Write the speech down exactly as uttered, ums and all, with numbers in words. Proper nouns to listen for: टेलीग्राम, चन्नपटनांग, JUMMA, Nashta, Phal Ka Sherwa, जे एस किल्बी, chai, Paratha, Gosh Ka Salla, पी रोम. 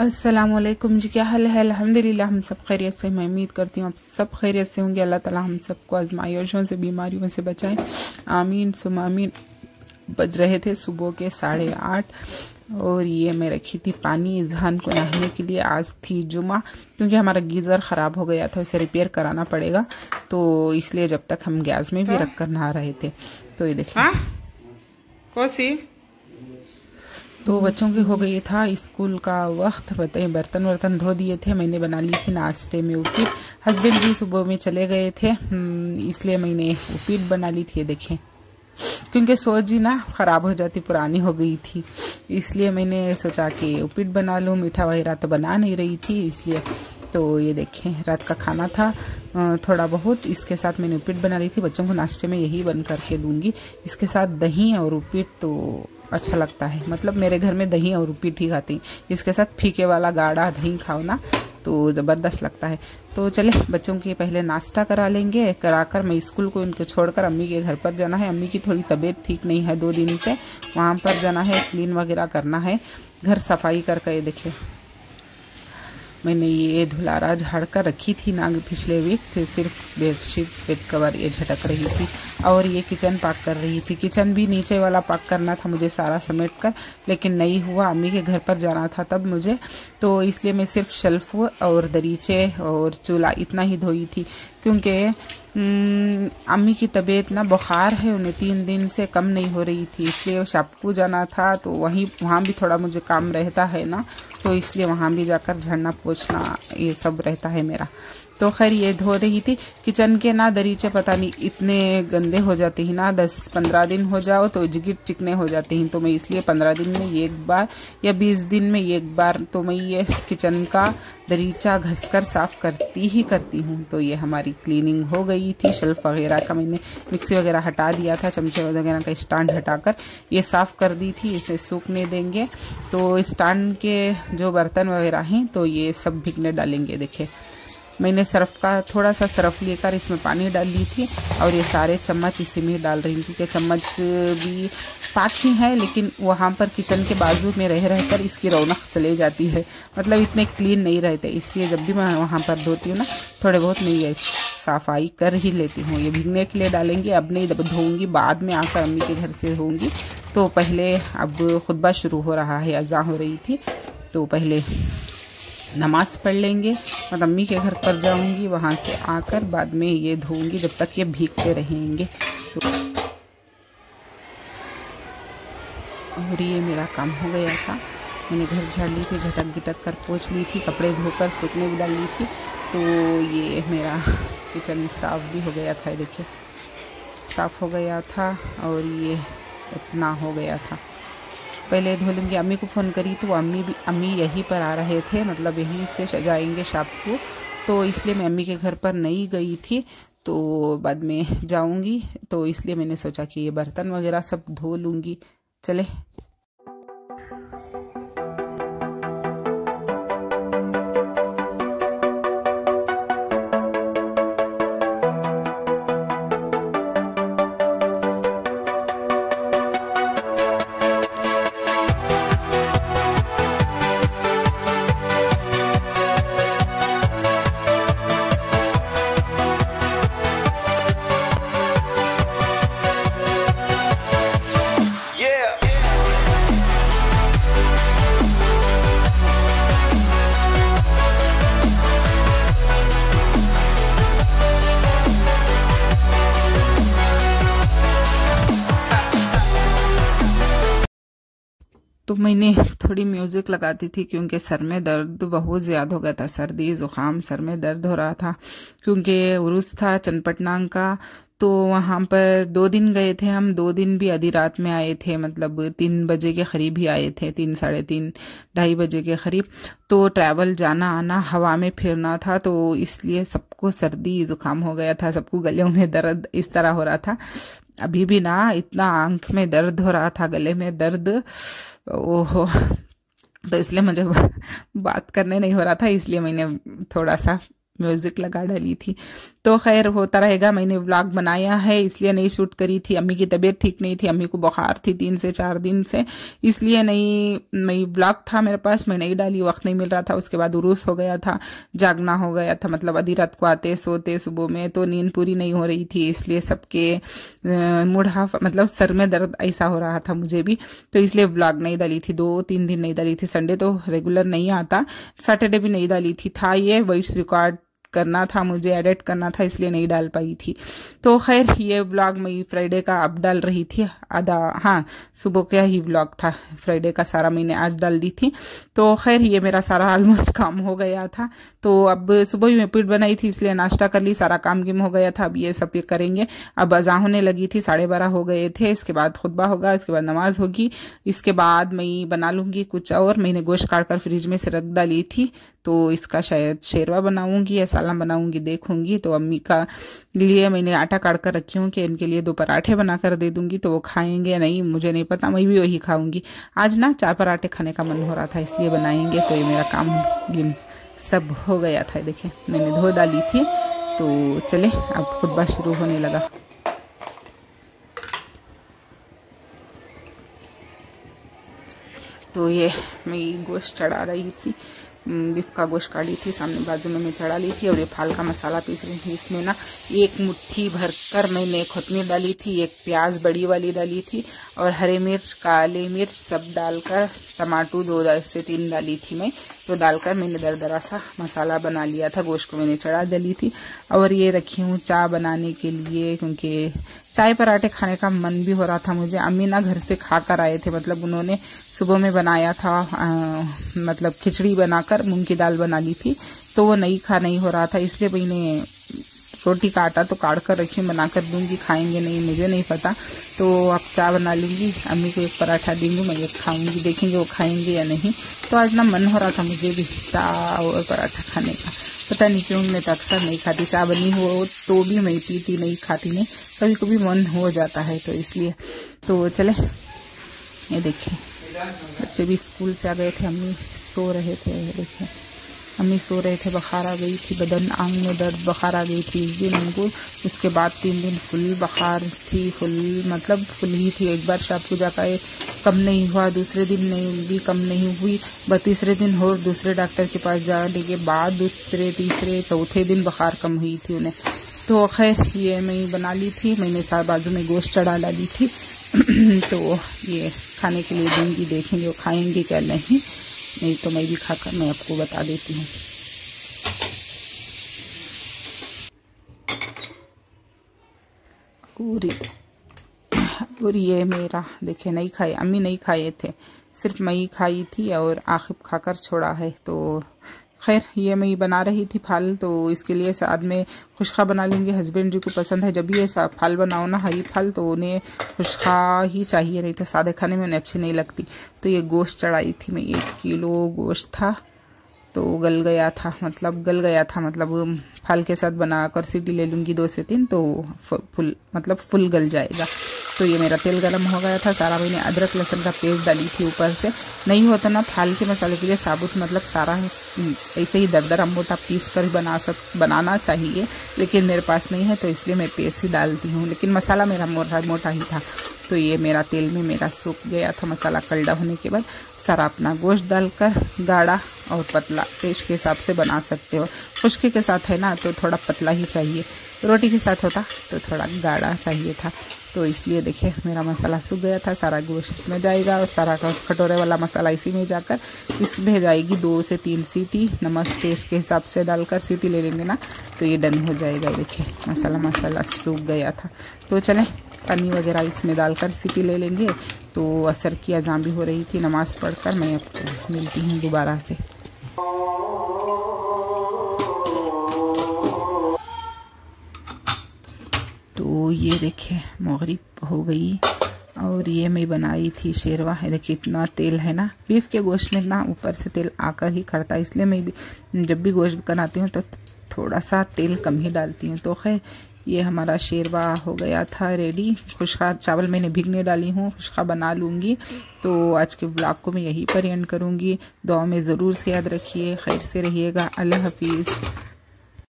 अस्सलामुअलैकुम जी, क्या हाल है? अल्हम्दुलिल्लाह, हम सब खैरियत से। मैं उम्मीद करती हूँ आप सब खैरियत से होंगे। अल्लाह ताला हम सबको आजमाइशों से, बीमारियों से बचाएं, आमीन सुम्मा आमीन। बज रहे थे सुबह के साढ़े आठ, और ये मैं रखी थी पानी इजहान को नहाने के लिए। आज थी जुमा, क्योंकि हमारा गीज़र ख़राब हो गया था, उसे रिपेयर कराना पड़ेगा, तो इसलिए जब तक हम गैस में भी रख कर नहा रहे थे। तो ये देखिए कौसी, तो बच्चों की हो गई था स्कूल का वक्त। बताइए, बर्तन वर्तन धो दिए थे, मैंने बना ली थी नाश्ते में उपीट। हस्बैंड भी सुबह में चले गए थे, इसलिए मैंने उपीट बना ली थी। देखें, क्योंकि सोजी ना ख़राब हो जाती, पुरानी हो गई थी, इसलिए मैंने सोचा कि उपीट बना लूँ। मीठा वगैरह तो बना नहीं रही थी, इसलिए। तो ये देखें, रात का खाना था थोड़ा बहुत, इसके साथ मैंने उपीट बना ली थी। बच्चों को नाश्ते में यही बन करके दूँगी, इसके साथ दही और उपीट तो अच्छा लगता है। मतलब मेरे घर में दही और उपीट ही खाते हैं, इसके साथ फीके वाला गाढ़ा दही खाओ ना, तो ज़बरदस्त लगता है। तो चले, बच्चों के पहले नाश्ता करा लेंगे, करा कर मैं स्कूल को इनको छोड़कर अम्मी के घर पर जाना है। अम्मी की थोड़ी तबीयत ठीक नहीं है दो दिन से, वहाँ पर जाना है, क्लीन वगैरह करना है, घर सफाई करके। ये देखिए, मैंने ये धुलारा झाड़ कर रखी थी ना पिछले वीक, तो सिर्फ बेडशीट बेड कवर ये झटक रही थी। और ये किचन पाक कर रही थी, किचन भी नीचे वाला पाक करना था मुझे सारा समेट कर, लेकिन नहीं हुआ। अम्मी के घर पर जाना था तब मुझे, तो इसलिए मैं सिर्फ शेल्फ और दरीचे और चूल्हा इतना ही धोई थी, क्योंकि अम्मी की तबीयत ना बुखार है, उन्हें तीन दिन से कम नहीं हो रही थी, इसलिए शापकू जाना था। तो वहीं वहाँ भी थोड़ा मुझे काम रहता है ना, तो इसलिए वहाँ भी जाकर झड़ना पोछना ये सब रहता है मेरा। तो खैर ये धो रही थी। किचन के ना दरीचे पता नहीं इतने गंदे हो जाते हैं ना, दस पंद्रह दिन हो जाओ तो जिगिट चिकने हो जाते हैं। तो मैं इसलिए पंद्रह दिन में एक बार या बीस दिन में एक बार तो मैं ये किचन का दरीचा घसकर साफ़ करती ही करती हूँ। तो ये हमारी क्लीनिंग हो गई थी। शेल्फ वगैरह का मैंने मिक्सी वगैरह हटा दिया था, चमचे वगैरह का स्टैंड हटाकर ये साफ़ कर दी थी, इसे सूखने देंगे। तो स्टैंड के जो बर्तन वगैरह हैं तो ये सब भिगने डालेंगे। देखिए, मैंने सर्फ का थोड़ा सा सर्फ लेकर इसमें पानी डाल ली थी, और ये सारे चम्मच इसी में डाल रही हूँ, क्योंकि चम्मच भी पाँच ही हैं, लेकिन वहाँ पर किचन के बाजू में रह रह कर इसकी रौनक चले जाती है। मतलब इतने क्लीन नहीं रहते, इसलिए जब भी मैं वहाँ पर धोती हूँ ना, थोड़े बहुत मैं ये सफाई कर ही लेती हूँ। ये भीगने के लिए डालेंगे, अब नहीं धोऊँगी, बाद में आकर अम्मी के घर से धोऊँगी। तो पहले, अब खुतबा शुरू हो रहा है, अज़ान हो रही थी, तो पहले नमाज़ पढ़ लेंगे। मैं अम्मी के घर पर जाऊंगी, वहां से आकर बाद में ये धोऊंगी, जब तक ये भीगते रहेंगे। तो और ये मेरा काम हो गया था, मैंने घर झाड़ ली थी, झटक घिटक कर पोंछ ली थी, कपड़े धोकर सूखने भी डाल ली थी। तो ये मेरा किचन साफ़ भी हो गया था, देखिए साफ़ हो गया था। और ये इतना हो गया था, पहले धो लूँगी। अम्मी को फ़ोन करी तो अम्मी भी अम्मी यहीं पर आ रहे थे, मतलब यहीं से सजाएंगे शाम को, तो इसलिए मैं अम्मी के घर पर नहीं गई थी, तो बाद में जाऊंगी। तो इसलिए मैंने सोचा कि ये बर्तन वगैरह सब धो लूँगी। चले, तो मैंने थोड़ी म्यूज़िक लगाती थी, क्योंकि सर में दर्द बहुत ज़्यादा हो गया था, सर्दी ज़ुकाम, सर में दर्द हो रहा था, क्योंकि उर्स था चन्नपटनांग का। तो वहाँ पर दो दिन गए थे हम, दो दिन भी आधी रात में आए थे, मतलब तीन बजे के करीब ही आए थे, तीन साढ़े तीन ढाई बजे के करीब। तो ट्रैवल, जाना आना, हवा में फिरना था, तो इसलिए सबको सर्दी ज़ुकाम हो गया था, सबको गले में दर्द इस तरह हो रहा था। अभी भी ना इतना आंख में दर्द हो रहा था, गले में दर्द, ओहो। तो इसलिए मुझे बात करने नहीं हो रहा था, इसलिए मैंने थोड़ा सा म्यूज़िक लगा डाली थी। तो खैर होता रहेगा, मैंने व्लॉग बनाया है इसलिए नहीं शूट करी थी। अम्मी की तबीयत ठीक नहीं थी, अम्मी को बुखार थी तीन से चार दिन से, इसलिए नहीं, मैं व्लॉग था मेरे पास मैं नहीं डाली, वक्त नहीं मिल रहा था। उसके बाद उरूस हो गया था, जागना हो गया था, मतलब आधी रात को आते सोते सुबह में, तो नींद पूरी नहीं हो रही थी, इसलिए सबके मुड़ाव मतलब सर में दर्द ऐसा हो रहा था मुझे भी, तो इसलिए व्लॉग नहीं डाली थी, दो तीन दिन नहीं डाली थी। संडे तो रेगुलर नहीं आता, सैटरडे भी नहीं डाली थी, था ये वॉइस रिकॉर्ड करना था मुझे, एडिट करना था, इसलिए नहीं डाल पाई थी। तो खैर ये व्लॉग मैं फ्राइडे का अब डाल रही थी, आधा हाँ सुबह का ही व्लॉग था, फ्राइडे का सारा मैंने आज डाल दी थी। तो खैर ये मेरा सारा ऑलमोस्ट काम हो गया था। तो अब सुबह ही मैं पीठ बनाई थी इसलिए नाश्ता कर ली, सारा काम गिम हो गया था। अब ये सब ये करेंगे, अब अज़ा होने लगी थी, साढ़े बारह हो गए थे। इसके बाद खुतबा होगा, इसके बाद नमाज होगी, इसके बाद मैं बना लूँगी कुछ और। मैंने गोश्त काट कर फ्रिज में से रख डाली थी, तो इसका शायद शेरवा बनाऊँगी या सालन बनाऊँगी, देखूँगी। तो अम्मी का लिए मैंने आटा काट कर रखी हूँ कि इनके लिए दो पराठे बना कर दे दूँगी, तो वो खाएंगे नहीं मुझे नहीं पता, मैं भी वही खाऊँगी। आज ना चार पराठे खाने का मन हो रहा था इसलिए बनाएंगे। तो ये मेरा काम गिम सब हो गया था, देखें मैंने धो डाली थी। तो चले अब खुतबा शुरू होने लगा। तो ये मैं गोश्त चढ़ा रही थी, बीफ का गोश्त काटी थी, सामने बाजू में मैं चढ़ा ली थी। और ये फाल का मसाला पीस रही थी, इसमें ना एक मुट्ठी भर कर मैंने खुतनी डाली थी, एक प्याज बड़ी वाली डाली थी, और हरे मिर्च काले मिर्च सब डालकर टमाटो दो से तीन डाली थी मैं। तो डालकर मैंने दरदरा सा मसाला बना लिया था, गोश्त को मैंने चढ़ा डाली थी। और ये रखी हूँ चाय बनाने के लिए, क्योंकि चाय पराठे खाने का मन भी हो रहा था मुझे। अम्मी ना घर से खा कर आए थे, मतलब उन्होंने सुबह में बनाया था आ, मतलब खिचड़ी बनाकर मूंग की दाल बना ली थी, तो वो नहीं खा नहीं हो रहा था, इसलिए मैंने रोटी का आटा तो काट कर रखी बना कर दूंगी, खाएंगे नहीं मुझे नहीं पता। तो अब चाय बना लूँगी, अम्मी को एक पराठा देंगी, मैं एक खाऊँगी, देखेंगे वो खाएंगे या नहीं। तो आज ना मन हो रहा था मुझे भी चाय और पराठा खाने का, पता नहीं क्यों मैं तो अक्सर नहीं खाती, चाय बनी हो तो भी मैं पीती नहीं, खाती नहीं, कभी कभी मन हो जाता है तो इसलिए। तो चले ये देखें बच्चे भी स्कूल से आ गए थे, अम्मी सो रहे थे, देखें अम्मी सो रहे थे, बुखार आ गई थी, बदन आंग में दर्द, बुखार आ गई थी इस दिन उनको। उसके बाद तीन दिन फुल बुखार थी, फुल मतलब फुल ही थी, एक बार शायद पूजा का कम नहीं हुआ, दूसरे दिन नहीं भी कम नहीं हुई, बस तीसरे दिन और दूसरे डॉक्टर के पास जाने के बाद दूसरे तीसरे चौथे दिन बुखार कम हुई थी उन्हें। तो खैर ये मैं बना ली थी, मैंने साथ बाजू में गोश्त चढ़ा डाली थी। तो ये खाने के लिए दूँगी, देखेंगे वो खाएँगे क्या नहीं, नहीं तो मैं भी खाकर मैं आपको बता देती हूँ। और, और ये मेरा देखे नहीं खाए, अम्मी नहीं खाए थे, सिर्फ मैं ही खाई थी और आखिब खाकर छोड़ा है। तो खैर ये मैं बना रही थी फाल, तो इसके लिए साथ में खुशखा बना लूँगी। हस्बैंड जी को पसंद है, जब भी ये फाल बनाओ ना हरी फाल, तो उन्हें खुशखा ही चाहिए, नहीं तो सादे खाने में उन्हें अच्छी नहीं लगती। तो ये गोश्त चढ़ाई थी मैं, एक किलो गोश्त था, तो गल गया था, मतलब गल गया था मतलब फाल के साथ बना कर सीटी ले लूँगी दो से तीन, तो फुल मतलब फुल गल जाएगा। तो ये मेरा तेल गरम हो गया था, सारा मैंने अदरक लहसुन का पेस्ट डाली थी ऊपर से, नहीं होता ना फाल के मसाले के लिए साबुत, मतलब सारा ऐसे ही दरदरा मोटा पीस कर बना सक बनाना चाहिए, लेकिन मेरे पास नहीं है तो इसलिए मैं पेस्ट ही डालती हूँ, लेकिन मसाला मेरा मोटा मोटा ही था। तो ये मेरा तेल में मेरा सूख गया था मसाला, कलडा होने के बाद सारा अपना गोश्त डालकर गाढ़ा और पतला टेस्ट के हिसाब से बना सकते हो, खुशकी के साथ है ना तो थोड़ा पतला ही चाहिए, रोटी के साथ होता तो थोड़ा गाढ़ा चाहिए था। तो इसलिए देखिए मेरा मसाला सूख गया था, सारा गोश्त इसमें जाएगा और सारा कटोरे वाला मसाला इसी में जाकर इसमें जाएगी दो से तीन सीटी, नमक टेस्ट के हिसाब से डालकर सीटी ले लेंगे ना तो ये डन हो जाएगा। देखिए मसाला मसाला सूख गया था, तो चलें पानी वगैरह इसमें डालकर सीटी ले लेंगे। तो असर की अज़ान भी हो रही थी, नमाज़ पढ़कर मैं आपको मिलती हूँ दोबारा से। तो ये देखिए मगरिब हो गई और ये मैं बनाई थी शेरवा है, देखिए इतना तेल है ना, बीफ के गोश्त में ना ऊपर से तेल आकर ही खड़ता है, इसलिए मैं भी जब भी गोश्त बनाती हूँ तो थोड़ा सा तेल कम ही डालती हूँ। तो खैर ये हमारा शेरवा हो गया था रेडी, खुशखा चावल मैंने भिगने डाली हूँ, खुशखा बना लूँगी। तो आज के ब्लॉग को मैं यहीं पर एंड करूँगी, दुआ में ज़रूर से याद रखिए, खैर से रहिएगा, अल्लाह हाफिज़।